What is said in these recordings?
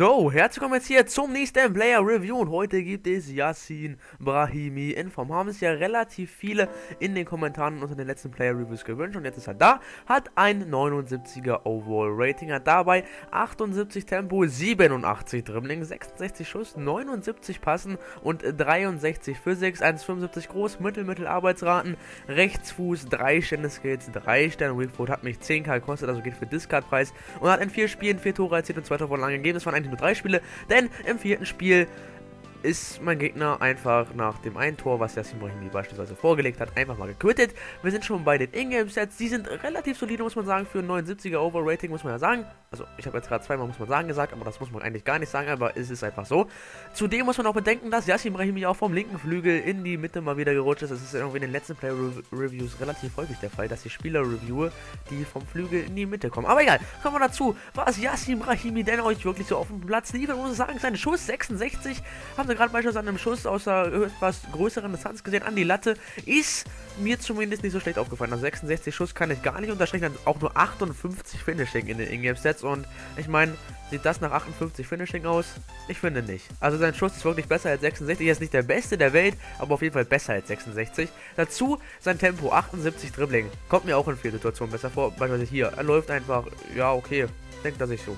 So, herzlich willkommen jetzt hier zum nächsten Player Review und heute gibt es Yacine Brahimi in Form. Haben es ja relativ viele in den Kommentaren unter den letzten Player Reviews gewünscht und jetzt ist er da, hat ein 79er Overall Rating, hat dabei 78 Tempo, 87 Dribbling, 66 Schuss, 79 Passen und 63 Physics, 1,75 groß, Mittelarbeitsraten, Rechtsfuß, 3 Sterne Skills, 3 Sterne Weakfoot, hat mich 10k gekostet, also geht für Discard-Preis und hat in 4 Spielen 4 Tore erzielt und 2 Torvorlagen gegeben. Das waren eigentlich nur 3 Spiele, denn im 4. Spiel ist mein Gegner einfach nach dem einen Tor, was Yacine Brahimi beispielsweise vorgelegt hat, einfach mal gequittet. Wir sind schon bei den Ingame-Sets, die sind relativ solide, muss man sagen, für ein 79er Overrating, muss man ja sagen. Also, ich habe jetzt gerade zweimal muss man sagen gesagt, aber das muss man eigentlich gar nicht sagen, aber es ist einfach so. Zudem muss man auch bedenken, dass Yacine Brahimi auch vom linken Flügel in die Mitte mal wieder gerutscht ist. Das ist irgendwie in den letzten Player-Reviews relativ häufig der Fall, dass ich Spieler reviewe, die vom Flügel in die Mitte kommen. Aber egal, kommen wir dazu, was Yacine Brahimi denn euch wirklich so auf dem Platz liefert. Muss ich sagen, sein Schuss 66, haben gerade beispielsweise an einem Schuss aus einer etwas größeren Distanz gesehen an die Latte, ist mir zumindest nicht so schlecht aufgefallen. Also 66 Schuss kann ich gar nicht unterstreichen, auch nur 58 Finishing in den Ingame-Sets und ich meine, sieht das nach 58 Finishing aus? Ich finde nicht. Also sein Schuss ist wirklich besser als 66, er ist nicht der beste der Welt, aber auf jeden Fall besser als 66. Dazu sein Tempo, 78 Dribbling, kommt mir auch in vielen Situationen besser vor, beispielsweise hier, er läuft einfach, ja okay, denkt er sich so.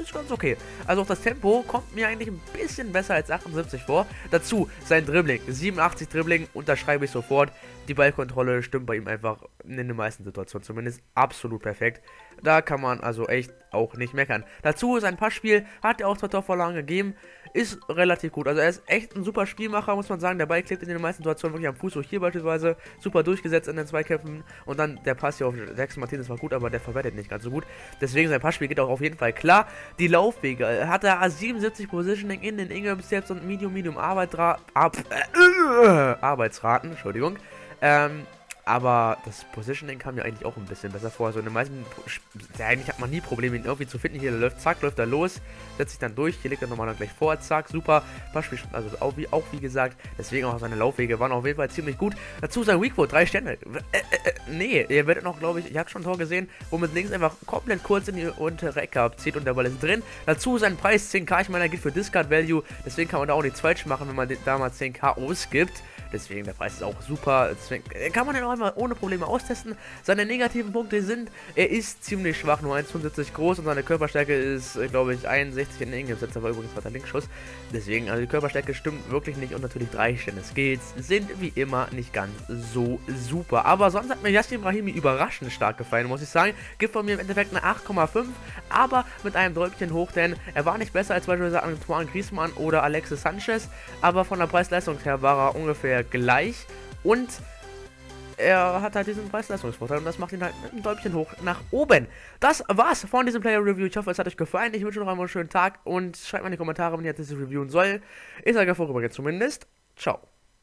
Ist ganz okay. Also auch das Tempo kommt mir eigentlich ein bisschen besser als 78 vor. Dazu sein Dribbling, 87 Dribbling, unterschreibe ich sofort. Die Ballkontrolle stimmt bei ihm einfach in den meisten Situationen zumindest absolut perfekt. Da kann man also echt auch nicht meckern. Dazu sein Passspiel, hat er auch 2 Torvorlagen gegeben, ist relativ gut. Also er ist echt ein super Spielmacher, muss man sagen. Der Ball klebt in den meisten Situationen wirklich am Fuß, so hier beispielsweise. Super durchgesetzt in den Zweikämpfen und dann der Pass hier auf Jackson Martinez war gut, aber der verwertet nicht ganz so gut. Deswegen sein Passspiel geht auch auf jeden Fall klar. Die Laufwege, hat er 77 Positioning in den Ingame-Steps und Medium Arbeitsraten, Entschuldigung. Aber das Positioning kam mir eigentlich auch ein bisschen besser vor. Also in den meisten eigentlich hat man nie Probleme, ihn irgendwie zu finden. Hier läuft, zack, läuft er los, setzt sich dann durch, hier legt er nochmal dann gleich vor, zack, super. Passspiel, also auch wie gesagt, deswegen auch seine Laufwege waren auf jeden Fall ziemlich gut. Dazu sein Weakfoot, 3 Sterne. Nee, ihr werdet noch, glaube ich, ihr habt schon ein Tor gesehen, wo mit links einfach komplett kurz in die untere Ecke abzieht und der Ball ist drin. Dazu sein Preis 10k, ich meine, er geht für Discard Value, deswegen kann man da auch nichts falsch machen, wenn man da mal 10k ausgibt. Deswegen, der Preis ist auch super, deswegen kann man den auch einfach ohne Probleme austesten. Seine negativen Punkte sind, er ist ziemlich schwach, nur 1,75 groß und seine Körperstärke ist, glaube ich, 61 in den Ingame-Sets, aber übrigens war der Linkschuss. Deswegen, also die Körperstärke stimmt wirklich nicht und natürlich 3 Sterne Skills sind wie immer nicht ganz so super. Aber sonst hat mir Yacine Brahimi überraschend stark gefallen, muss ich sagen. Gibt von mir im Endeffekt eine 8,5, aber mit einem Däumchen hoch, denn er war nicht besser als beispielsweise Antoine Griezmann oder Alexis Sanchez, aber von der Preis-Leistung her war er ungefähr gleich und er hat halt diesen Preis-Leistungsvorteil und das macht ihn halt mit einem Däumchen hoch nach oben. Das war's von diesem Player-Review. Ich hoffe, es hat euch gefallen. Ich wünsche noch einmal einen schönen Tag und schreibt mal in die Kommentare, wenn ihr das reviewen soll. Ich sage vorübergehend zumindest. Ciao.